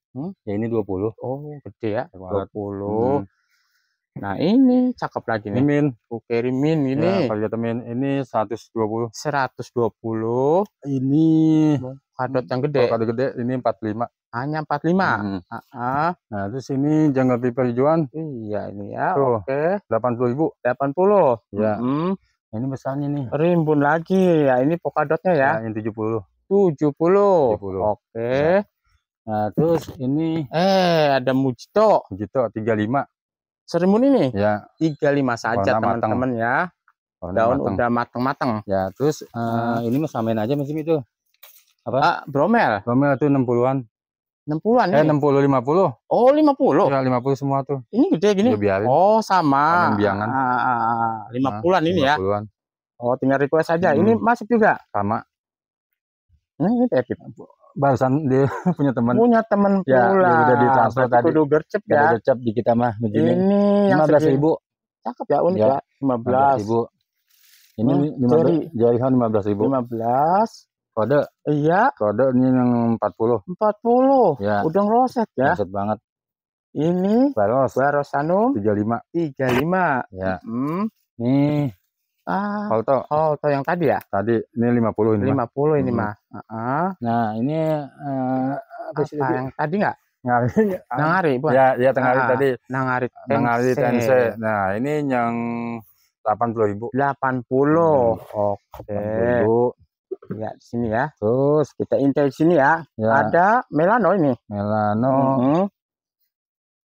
Ya ini 20. Oh, gede ya. 20. Nah, ini cakep lagi nih. Rimin. Oke, rimin ini. Ya, ini 120. 120. Ini kadot yang gede. Kadot gede ini 45. Hanya 45. Nah, terus ini jungle piper hijauan. Iya, ini ya. Tuh, oke. 80.000. 80. Ya. Ini besarnya nih. Rimbun lagi. Ya, ini pokadotnya ya. Nah, ini 70. 70. Oke. Nah, terus ini ada mujito. Mujito 35. Serimun ini? Ya. 35 saja teman-teman ya. Daun udah mateng-mateng. Ya, terus ini mas samain aja Mas Jimmy itu. Apa? Bromel. Bromel itu 60-an. 60-an ya? 60-50. Oh, 50. Ya, 50 semua tuh. Ini gede gini. Oh, sama. Biangan. 50-an ini ya. 50-an. Oh, tinggal request aja. Ini masuk juga. Sama. Nah, ini David. Barusan dia punya teman. Punya teman ya, pula. Udah ditransfer tadi. Udah gercep ya. Udah gercep di kita mah begini. Ini 15.000. Cakep ya, unik ya. 15.000. Ini jarihan 15.000. 15. Kode. Iya. Kode ini yang 40. 40. Ya. Udah ngeroset ya. Ngeroset banget. Ini Barosanum 35. Ya. Nih. Holto yang tadi ya? Tadi ini 50 ini. 50 ini mah. Nah, ini yang tadi enggak? Nangari, buat. Ya, Nangari tadi. Nangaritensis. Nah, ini yang 80.000. 80. Oke. Ya di sini ya. Terus kita intel di sini ya. Ada melano ini. Melano.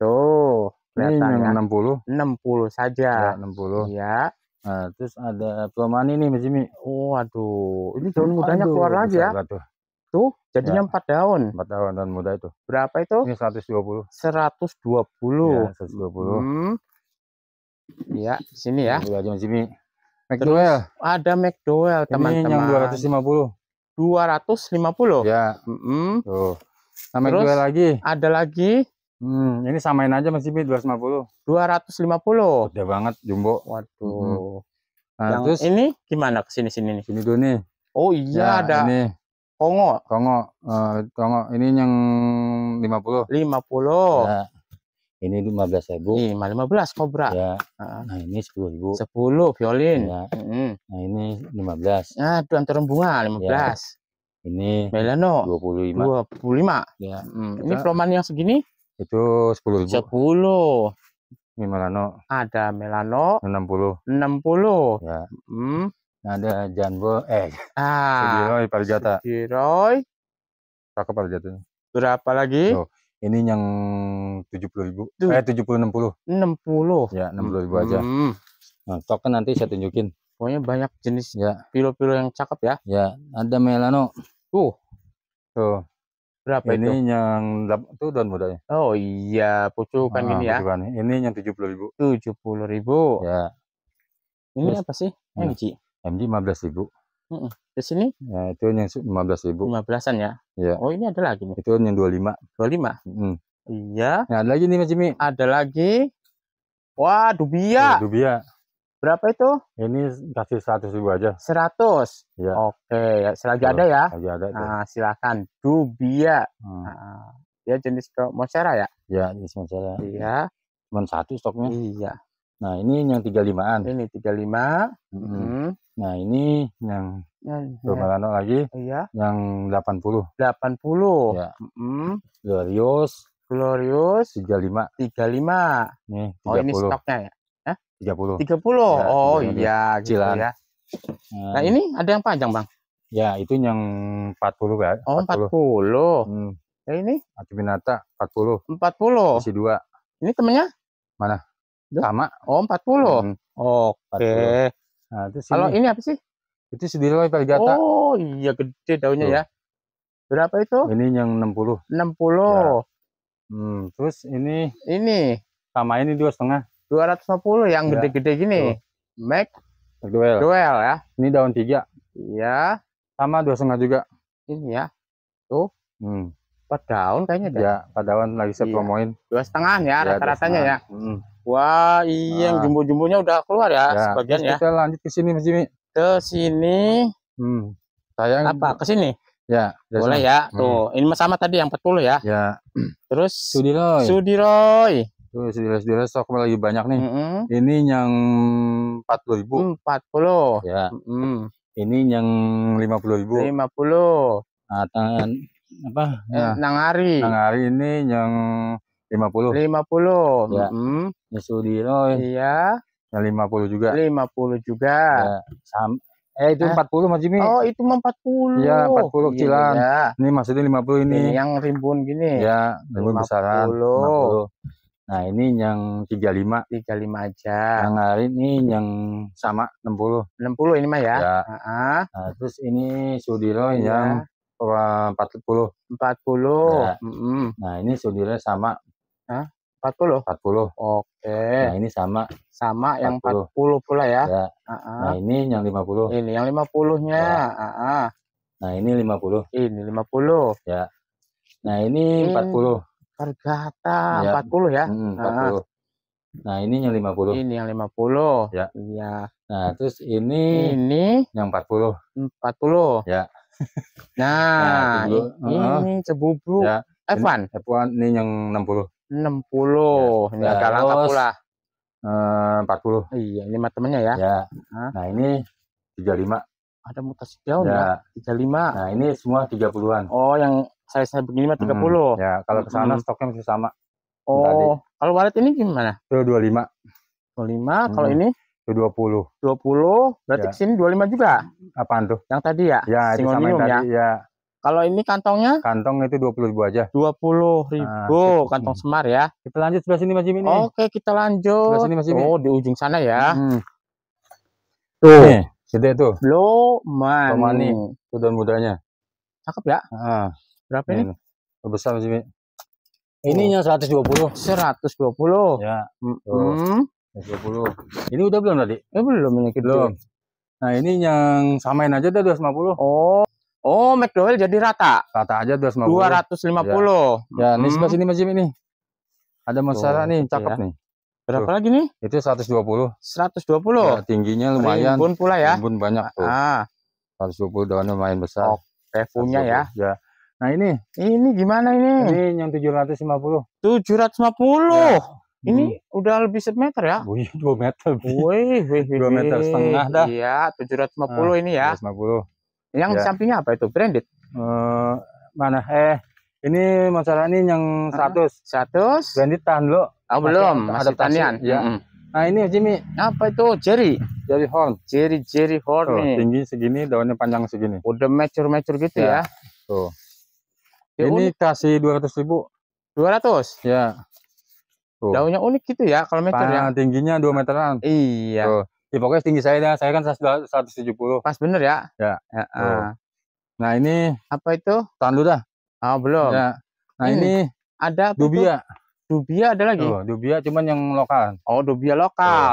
Tuh, kelihatannya 60. 60 saja. Ya, 60. Iya. Nah, terus ada Plowmanii nih Mas Jimmy. Waduh, ini daun mudanya keluar lagi ya. Tuh, jadinya 4 daun. 4 daun muda itu. Berapa itu? Ini 120. 120. Ya, 120. Ya, sini ya. Udah aja Mas Jimmy. McDowell. Ada McDowell, teman-teman. Ini yang 250. 250? Ya. Tuh. Nah, McDowell lagi. Ada lagi. Ini samain aja Mas Jimmy 250. 250. Udah banget jumbo. Waduh. Nah, yang terus ini gimana ke sini-sini nih? Sini dulu nih. Oh iya ya, ada. Ini Kongo. Ini yang 50. 50. Ya. Ini 15.000. 15 kobra. Ya. Nah, ini 10.000. 10 violin. Ya. Nah, ini 15. Nah, antar bunga 15. Ya. Ini melano 25. 25. Ya. Ini Plowmanii yang segini? Itu 10.000. 10. Ini melano. Ada melano. 60. Ya. Ada jumbo. Sugiroy parijata. Sugiroy. Berapa lagi? Tuh. Ini yang 70.000. 60 ya, 60.000 aja. Nah, token nanti saya tunjukin. Pokoknya banyak jenis ya. Pilo-pilo yang cakep ya. Ya, ada melano. Tuh. Berapa ini itu? Yang tuh daun mudanya. Oh iya, pucukan ini ya. Pucukan. Ini yang 70.000. 70.000. Ya. Ini terus, apa sih? MG. MG 15.000. Di sini? Ya, itu yang 15.000. 15-an ya. Ya. Oh, ini ada lagi nih. Itu yang 25. 25. Iya. Nah, ada lagi nih Mas Jimmy. Ada lagi. Wah, dubia. Dubia. Berapa itu? Ini kasih 100.000 aja. 100. Ya. Oke, ya, selagi ada ya. Selagi ada. Nah, silakan. Dubia. Nah, dia jenis ke Monstera ya? Ya, jenis Monstera. Iya. Cuma satu stoknya. Iya. Nah, ini yang 35-an. Ini 35. Nah, ini yang Melano lagi. Iya. Yang 80. 80. Ya. Glorios 35. 35. Nih, 30. Oh, ini stoknya ya. Hah? 30. 30. Ya, oh, 30. Iya, gitu ya. Nah, ini ada yang panjang, Bang. Ya, itu yang 40 kan. Oh, 40. Ya, ini Acubinata 40. 40. Isi 2. Ini temennya? Mana? Sama. Oh, 40. Oke. Nah, kalau ini apa sih? Itu Sediroy Perigata. Oh, iya, gede daunnya ya. Berapa itu? Ini yang 60. 60. Ya. Terus ini sama ini 2,5. 250 yang gede-gede gini. Mac duel ya. Ini daun 3. Iya. Sama 2,5 juga. Ini ya. Tuh. 4 daun kayaknya dah. Ya, 4 daun lagi saya promoin. 2,5 ya rata-ratanya ya. Wah, iya, jumbo-jumbonya udah keluar ya, sebagian ya. Kita lanjut ke sini Mas Jimmy. Ke sini. Sayang apa? Ke sini. Ya, boleh ya. Tuh, ini sama tadi yang 40 ya. Ya. Terus Sudiroy. Tuh, Sudiroy stok lagi banyak nih. Ini yang 40.000. 40. Ya. Ini yang 50.000. 50. Nah, apa? Ya. Nangari ini yang 50. 50. Ya. Sudiroy. Iya. Yang 50 juga. 50 juga. Ya. Itu 40 Mas Jimmy. Oh, itu 40. Ya, 40 kecilan. Iya. Ini maksudnya 50 ini. Ini yang rimbun gini. Ya, rimbun 50. Besaran. 50. Nah, ini yang 35. 35 aja. Yang hari ini yang sama 60. 60 ini mah ya. Ya. Nah, terus ini Sudiroy yang 40. 40. Ya. Nah, ini Sudiroy sama. 40. 40. Oke. Nah, ini sama 40. Yang 40 pula ya. Ya. Nah, ini yang 50. Ini yang 50-nya. Ya. Nah, ini 50. Ini 50. Ya. Nah, ini 40. Pergata ya. 40 ya. 40. Nah, ini yang 50. Ini yang 50. Ya. Iya. Nah, terus ini yang 40. 40. Ya. Nah, ini cebubu. Ya. F1 ini yang 60. 60 ini agak langka pula. 40. Iya, ini temennya ya. Ya. Nah, ini 35. Ada mutasi daun ya. 35. Nah, ini semua 30-an. Oh, yang size begini mah 30. Ya, kalau ke sana stoknya masih sama. Oh, tadi. Kalau walet ini gimana? 25. 25, kalau ini 20. 20, berarti ke sini 25 juga. Apaan tuh? Yang tadi ya? Ya, itu sama yang tadi ya. Kalau ini kantongnya? Kantong itu 20.000 aja. 20.000 kantong semar ya. Kita lanjut sebelah sini Mas Jimmy. Oke, kita lanjut. Sebelah sini Mas Jimmy. Oh, di ujung sana ya. Tuh, nih, gede tuh. Plowmanii. Itu daun mudanya. Cakep ya? Berapa ini? Besar Mas Jimmy. Ini yang 120. 120. Ya. 120. Ini udah belum tadi? Belum ini belum. Nah, ini yang samain aja dah 250. Oh, McDowell jadi rata. Rata aja 250. 250. Ya, ini sebelah sini Mas Jimmy nih. Ada masalah nih, cakep nih. Berapa lagi nih? Itu 120. 120. Ya, tingginya lumayan. Rimbun pula ya. Rimbun banyak tuh. 120 daun lumayan besar. Oke, punya ya. Ya. Nah, ini gimana ini? Ini yang 750. 750. Ya. Ini udah lebih 1 meter ya? Wih, 2 meter. Wih. 2 meter setengah dah. Iya, 750 ini ya. 750. Yang sampingnya apa itu? Branded? Mana? Ini masalah ini yang 100. Branded tahan dulu. Oh, belum. Masih tanian. Ya. Nah, ini Jimmy. Apa itu? Jerry horn tuh, nih. Tinggi segini, daunnya panjang segini. Udah mature gitu ya. Tuh. Ini kasih 200.000. 200. Ya. Tuh. Daunnya unik gitu ya kalau meter ya. Tingginya 2 meteran. Iya. Tuh. Ya, pokoknya tinggi saya dah. Saya kan 170. Pas bener ya? Ya. Nah, ini apa itu? Tandu dah. Ah, belum. Ya. Nah, ini ada dubia. Dubia ada lagi? Tuh, dubia cuman yang lokal. Oh, dubia lokal.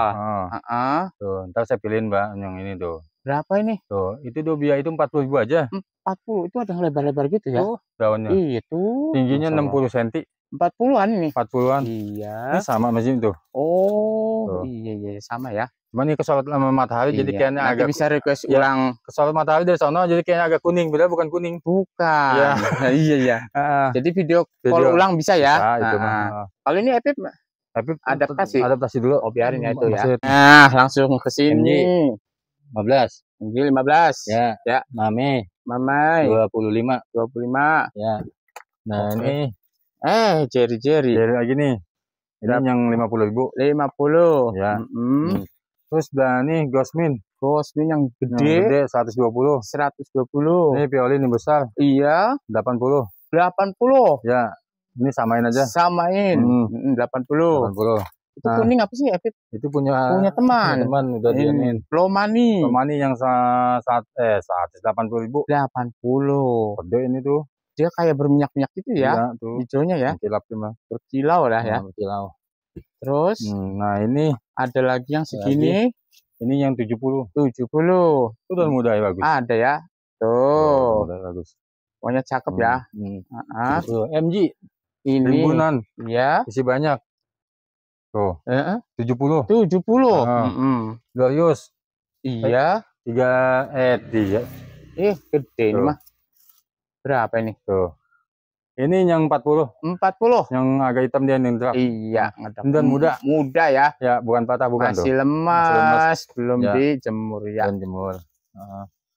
Tuh, ntar saya pilihin, Mbak, yang ini tuh. Berapa ini? Tuh, itu dubia itu 40.000 aja. 40 itu ada yang lebar-lebar gitu ya? Tuh, daunnya. Itu. Tingginya 60 cm. 40-an ini? 40-an. Iya. Ini sama masih itu. Oh, tuh. Iya, sama ya. Cuman ini kesorot sama matahari, jadi kayaknya agak bisa request ulang kesorot matahari dari sana, jadi kayaknya agak kuning. Padahal bukan kuning. Bukan. Ya. Iya. Jadi video call ulang bisa ya. Kalau ini Epip adaptasi. Adaptasi dulu. Oh, biarin ya itu ya. Nah, langsung ke sini. 15. Ini 15. Ya. Ya. Mamai. 25. Ya. Nah, ini Jerry lagi nih. Ini yang 50.000. 50. Ya. Terus ini Gosmin yang gede 120. Ini pioli ini besar. Iya. 80. Ya. Ini samain aja. 80. Itu kuning apa sih, Epip? Itu punya teman udah diamin. Plowmanii yang 180.000. 80. Gede ini tuh. Dia kayak berminyak-minyak gitu ya. Hijaunya ya. Berkilau lah ya. Berkilau. Terus nah ini ada lagi yang segini. Ini yang 70. Itu daun muda ya, bagus. Ada ya. Tuh. Muda bagus. Pokoknya cakep ya. MG ini rimbunan. Ya. Isi banyak. Tuh. 70. Glorios. Iya. 3. Gede ini mah. Berapa ini? Tuh. Ini yang 40. Yang agak hitam dia yang drop. Iya, dan muda ya. Ya, bukan patah, bukan. Masih lemas. Belum dijemur ya. Belum jemur.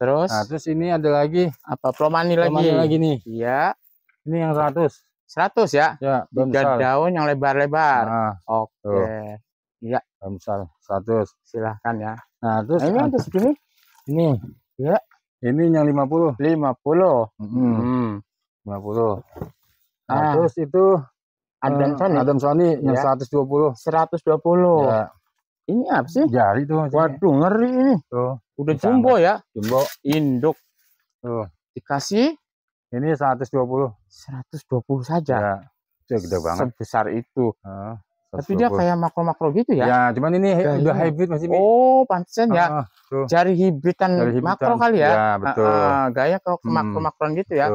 Terus? Nah, terus ini ada lagi apa? Plowmanii lagi nih. Iya. Ini yang 100 ya. Ya, 3 daun yang lebar-lebar. Oke. Iya. Misal 100. Silahkan ya. Nah, terus ini ada segini. Ini. Ya. Ini yang 50. 50. Hmm. 50. Nah, terus itu Adansonii yang 120. 120. Ya. Ini apa sih? Jari tuh. Waduh, ngeri ini. Tuh. Udah jumbo ya. Jumbo induk. Tuh. Dikasih ini 120. 120 saja. Ya. Itu gede banget. Sebesar itu. Tapi dia kayak makro-makro gitu ya. Ya, cuman ini udah hybrid masih. Oh, pantesan ya. Jari hibridan makro kali ya. Ya, betul. Gaya kalau makro-makron gitu ya.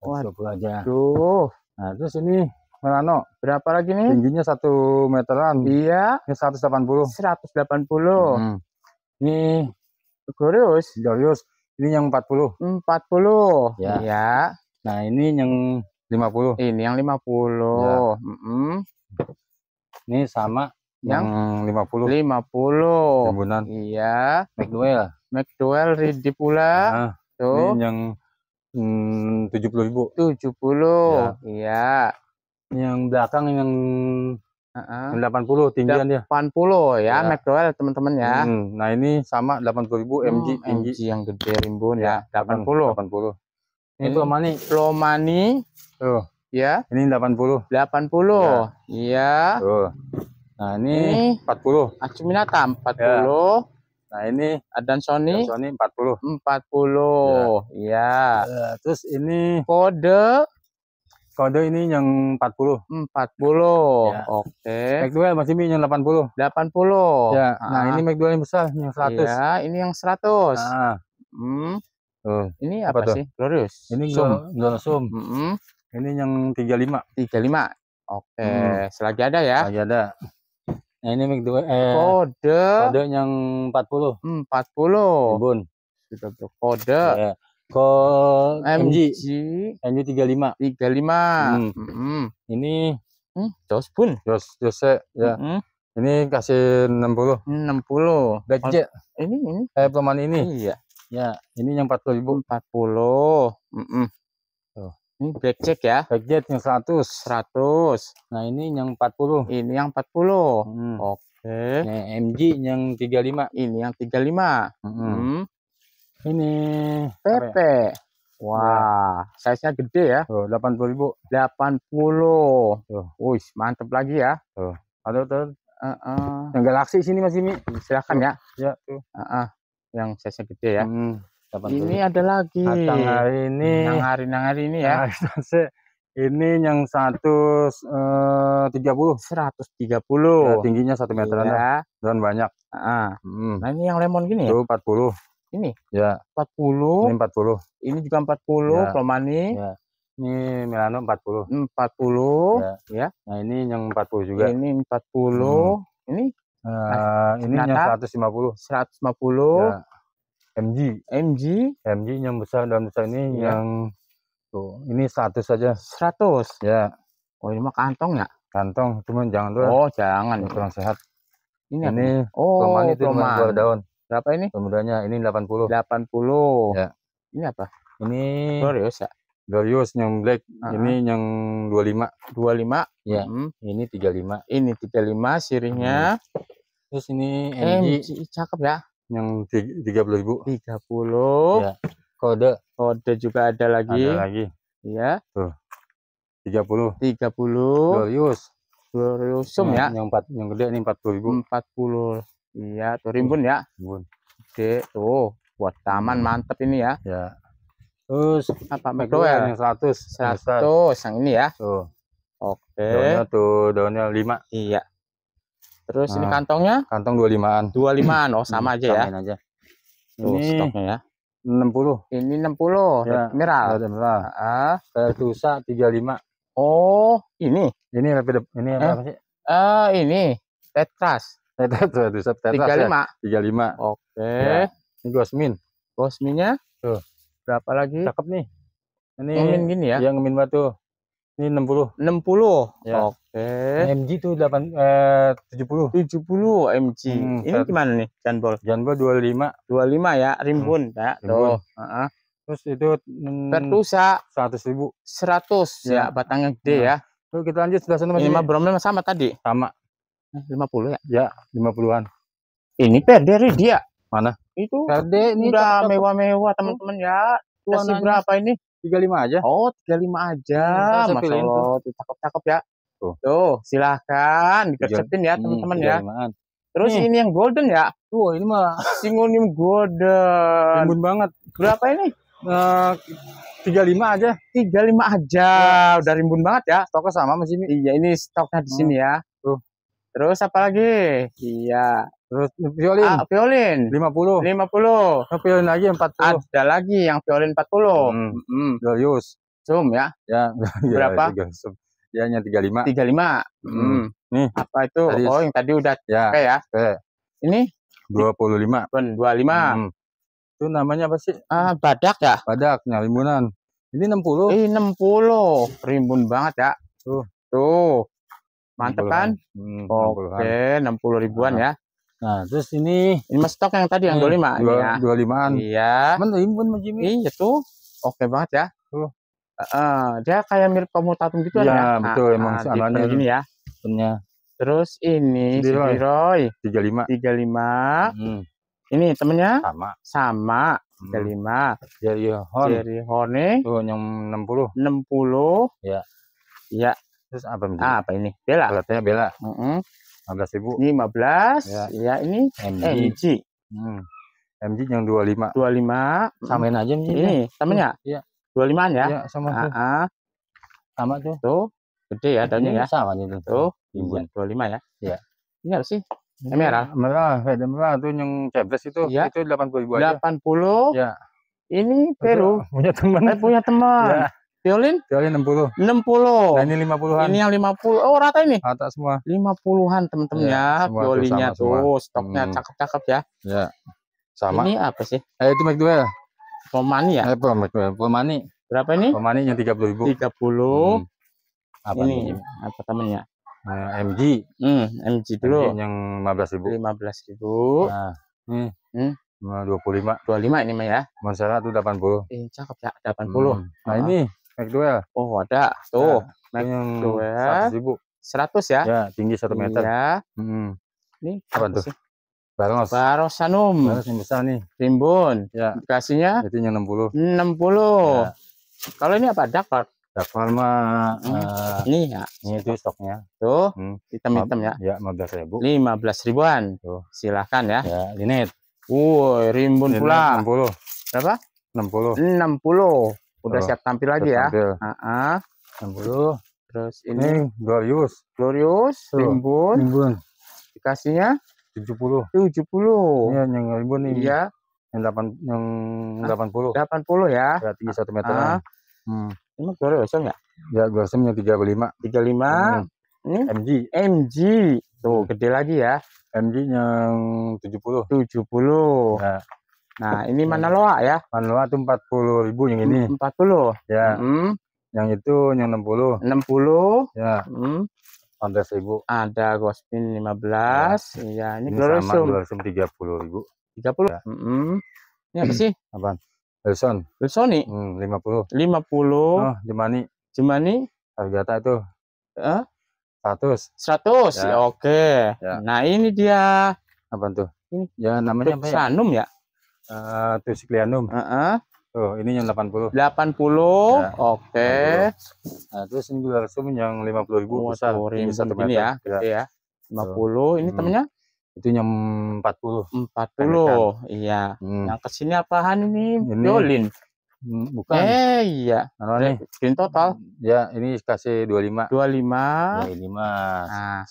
Betul aja. Tuh. Nah, terus ini melano. Berapa lagi nih? Tingginya 1 meteran. Iya. Ini 180. 180. Ini Glorios. Ini yang 40. 40. Ya. Ya. Nah, ini yang 50. Ini yang 50. Ya. Ini sama yang 50. 50. Rimbunan. Iya. McDowell ready pula. Nah, tuh. Ini yang 70.000. 70. Iya. Yang belakang yang 80 tinggian dia. 80 ya, McDowell teman-teman ya. Nah, ini sama 80.000 MG yang gede rimbun ya. 80. Ini Plowmanii. Tuh. Ya. Ini 80. 80. Iya. Nah, ini 40. Acuminata 40. Ya. Nah, ini Adansonii 40. 40. Iya. Ya. Terus ini kode ini yang 40. 40. Ya. Oke. McDowell Mas Jimmy yang 80. 80. Ya. Nah, ini McDowell yang besar yang 100. Iya, ini yang 100. Ini apa sih? Glorios. Ini Gloriosum. Ini yang 35. Oke, selagi ada ya. Selagi ada. Nah, ini kode yang 40. 40. Bun. Sudah berkode. Ya. MG 35. Ini Jospun. Jose ya. Ini kasih 60. 60. Bajet. Ini. Peman ini. Iya. Ya, ini yang 40.000. 40. Ini backjack ya. Backjack yang 100. Nah, ini yang 40. Ini yang 40. Oke. Nah, MG yang 35. Ini yang 35. Ini PP. Wah, size-nya gede ya. 80.000. 80. Wih, mantep lagi ya. Aduh. Yang Galaksi sini Mas Jimmy, silakan ya. Iya tuh. Yang size-nya gede ya. Ini ada lagi. Nangari ini ya. Ini yang 130. Tingginya 1 meteran ya. Dan banyak. Nah, ini yang lemon gini ya. 40. Ini? Ya. 40. Ini 40. Ini juga 40, ya. Plowmanii. Ya. Ini Milano 40. 40. Ya. Ya. Nah, ini yang 40 juga. Ini 40. Ini? Ini yang 150. 150. Ya. MG yang besar dan besar ini ya. Yang tuh. Ini 100 saja. 100. Ya. Oh, ini mah kantong ya? Kantong, cuman jangan dulu. Oh, jangan. Kurang sehat. Ini Plowmanii itu cuma 2 daun. Berapa ini? Kemudiannya ini 80. 80. Ya. Ini apa? Ini Glorios ya. Glorios yang black. Ini yang 25. 25. Ya. Ini 35. Ini 35 sirinya. Terus ini MG. Cakep ya. Yang 30.000. 30. Ya. Kode juga ada lagi. Iya. Tuh. 30. 30. Gloriosum ya. Yang gede ini 40.000. 40. Iya, tuh rimbun ya. Rimbun. Oke, tuh buat taman mantep ini ya. Ya. Terus apa McDowell yang 100 yang ini ya. Tuh. Oke. Daunnya tuh daunnya 5. Iya. Terus ini kantongnya? Kantong 25-an. 25-an. Oh, sama aja ya. Samain aja. Tuh, ini stoknya ya. 60. Ini 60. Ya. Miral. Heeh. Tusa 35. Oh, ini. Ini apa sih? Ini Tetras. 35. Oke. Ya. Ini Gosminnya tuh. Berapa lagi? Cakep nih. Ini ngemin gini ya. Yang ngemin batu. Ini 60. 60. Ya. Oke. MG tuh 70. 70 MG. Ini gimana nih? Janbol 25. 25 ya, rimbun ya. Tuh. Terus itu Pertusa 100.000. 100 ya, batangnya gede ya. Tuh kita lanjut sebelah sana Mas. Ini bromel sama tadi. Sama. 50 ya? Ya, 50-an. Ini perde dia. Mana? Itu perde ini udah mewah-mewah teman-teman ya. Kasih berapa ini? 35 aja. Oh, 35 aja. Masya Allah, tuh cakep-cakep ya. Tuh, silahkan dikecepin ya teman-teman ya. Terus ini yang golden ya. Tuh, ini mah Syngonium golden. Rimbun banget. Berapa ini? 35 aja. 35 aja. Udah rimbun banget ya. Stoknya sama Mas Jimmy. Iya, ini stoknya di sini ya. Tuh. Terus apa lagi? Iya. Terus violin. 50. 50. Nah, violin lagi 40. Ada lagi yang violin 40. Glorios. Zoom ya. Ya. Berapa? Ya, yang 35. 35. Nih. Apa itu? Tadi, oh, yang tadi udah. Ya. Oke ya. Oke. Ini 25. 25. Itu namanya apa sih? Badak ya? Badak, nah, rimbunan. Ini 60. Ini 60. Rimbun banget ya. Tuh. Mantep kan? Oke, 60.000-an ya. Nah, terus ini mas stok yang tadi yang 25 ya. 25-an. Iya. Menimbun Mas Jimmy. Iya tuh. Oke banget ya. Dia kayak mirip komutatum gitu ya. Iya, betul emang anaknya gini ya. Terus ini Sidiroy 35. Ini temennya sama 35. Jerihone. Tuh yang 60. 60. Iya. Iya. Terus apa ini? Bela. Katanya Bela. 15.000. 15. Ya, ya ini MG. MG yang 25. 25. Samain aja MG. Ini temennya? Iya. 25-an ya? Iya, sama tuh. Sama tuh. Tuh, gede ya daunnya ya. Sama nih tuh. 25 ya. Iya. Ini apa sih? Merah tuh yang cebles itu. Ya. Itu 80.000 aja. 80. Ya. Ini Peru. Punya teman. Ya. Violin 60. 60. Nah, ini 50-an. Ini yang 50. Oh, rata ini. Rata semua. 50-an, teman-teman ya. Violinnya tuh, stoknya cakep-cakep ya. Ya. Sama. Ini apa sih? Itu McDowell. Plowmanii ya? Plowmanii. Berapa ini? Plowmanii yang 30.000. 30. Apa ini? Apa temennya? MG. MG dulu. MG yang 15.000. 15.000. Nah. 25 ini mah ya. Monstera tuh 80. Ini cakep ya, 80. Nah, ini McDowell. Oh, ada. Tuh, McDowell 100.000 ya. Ya, tinggi 1 meter. Iya. Ini apa tuh? Barosanum. Baros yang besar nih. Rimbun. Ya. Kasihnya? Jadinya 60. 60. Ya. Kalau ini apa? Dakar. Dakar mah ini ya. Ini itu stoknya. Tuh, hitam-hitam ya. Ya, 15.000. 15.000-an. Tuh, silahkan ya. Ya, linet. Woi, rimbun pula. 60. Berapa? 60. 60. Udah siap tampil lagi ya. Heeh. 60. Terus ini Glorius. Glorius rimbun. Rimbun. Dikasihnya 70. 70. Iya, yang ribu nih. Iya. Yang 80 ya. Ya tinggi 1 meter. Ini Gloriosum ya? Ya, Gloriosum yang 35. 35. MG. MG. Tuh, gede lagi ya. MG yang 70. 70. Ya. Nah, ini Manaloa ya? Manaloa itu 40.000 yang ini. 40. Ya. Yang itu yang 60. 60. Ya. 15.000. Ada Gospin 15. Iya, ini Gloriosum. Gloriosum 30.000. 30. Ya. Ini apa sih? Apaan? Wilson. Wilson nih. 50. Oh, Jemani. Jemani. Harga itu. 100. Ya. Oke. Ya. Nah, ini dia. Apa tuh? Ini. Ya, namanya apa ya? Sanum ya. Tusiklianum. Tuh, ini yang 80. 80. Ya, oke. 80. Nah, terus ini Gloriosum yang 50.000 besar. Ini 1 meter. Ya, ya. Ya. 50. Ini temennya? Itu yang 40. 40. Iya. Yang kesini apaan ini? Violin. Bukan. Iya. Nah, ini screen total. Ya, ini kasih 25. 25. 25. Nah.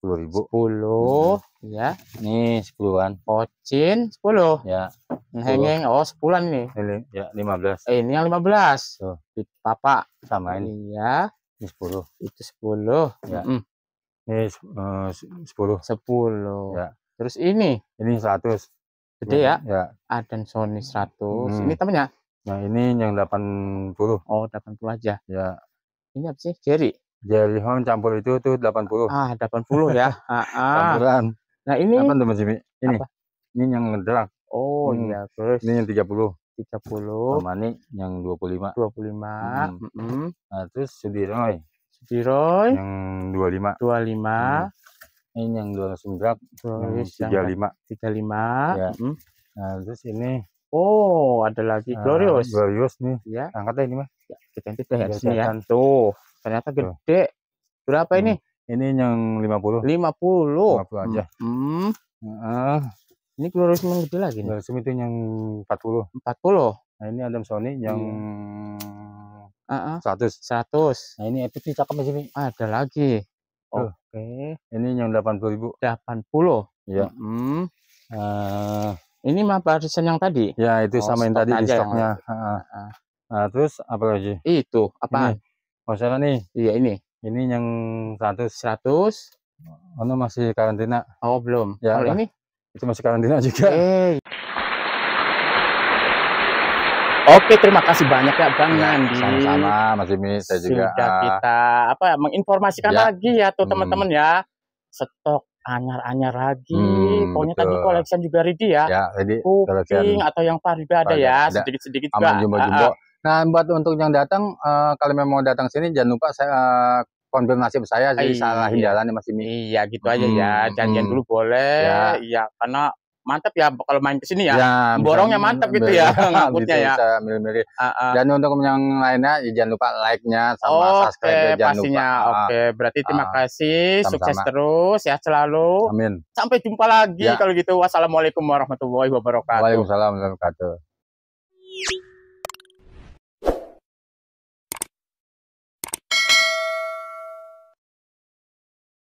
10.000. 10. Ya. Ini 10-an. Pocin 10. Ya. Hengeng, oh 10-an nih. Ini ya 15. Ini yang 15. Tuh. Papa sama ini. Iya. Ini 10. Itu 10. Ya. Ini 10. 10. Ya. Terus ini. Ini 100. Gede ya? Ya. Adansonii 100. Ini temennya? Nah, ini yang 80. Oh, 80 aja. Ya. Ini apa sih? Jerry. Jadi home campur itu tuh 80. Ah, 80 ya. Campuran. Nah, ini apa teman Jimmy? Ini. Apa? Ini yang ngedrag. Oh, iya, terus. Ini yang 30. 30. Plowmanii yang 25. 25. Nah, terus Sudiroy. Sudiroy yang 25. 25. Ini yang Gloriosum yang 35. 35. Ya. Nah, terus ini ada lagi Glorius. Glorius nih. Ya. Angkatlah ini mah. Ya, kita lihat sini ya. Tuh. Ternyata gede. Berapa ini? Ini yang 50. 50 aja. Ini Gloriosum yang gede lagi nih. Gloriosum itu yang 40. 40. Nah, ini Adansonii yang 100. Nah, ini epic nih, cakep masih nih. Ada lagi. Oke. Ini yang 80.000. 80. Iya. Ini mah barisan yang tadi. Ya, itu sama yang tadi di stoknya. Nah, terus apa lagi? Itu apa? Masalah nih. Iya, ini. Ini yang 100. Ono masih karantina. Oh, belum. Ya, kalau ini itu masih karantina juga. Oke, terima kasih banyak ya Bang Nandi. Sama-sama, Mas Jimmy, saya juga. Sudah kita menginformasikan lagi ya tuh teman-teman ya. Stok anyar-anyar lagi. Pokoknya tadi koleksi juga ready ya. Ya, ready. Kuping atau yang pari juga ada ya, sedikit-sedikit juga. Aman jumbo-jumbo. Nah, buat untuk yang datang, kalau memang mau datang sini, jangan lupa saya konfirmasi saya jadi salahin jalannya Mas Jimmy. Iya, gitu aja ya. Janjian dulu boleh. Ya. Iya, karena mantap ya kalau main ke sini ya. Ya, borongnya mantap gitu ya. Ngakutnya gitu, ya. Milih-milih. Dan untuk yang lainnya, ya jangan lupa like-nya sama subscribe-nya jangan pastinya. Lupa. Oke, berarti terima kasih. Sama-sama. Sukses terus ya selalu. Amin. Sampai jumpa lagi kalau gitu. Wassalamualaikum warahmatullahi wabarakatuh. Waalaikumsalam warahmatullahi wabarakatuh.